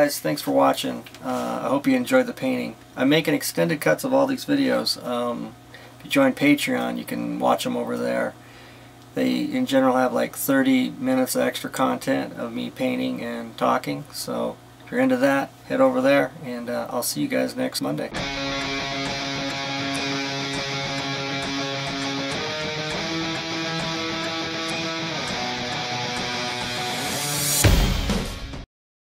guys, thanks for watching. I hope you enjoyed the painting. I'm making extended cuts of all these videos. If you join Patreon, you can watch them over there. They in general have like 30 minutes of extra content of me painting and talking. So if you're into that, head over there, and I'll see you guys next Monday.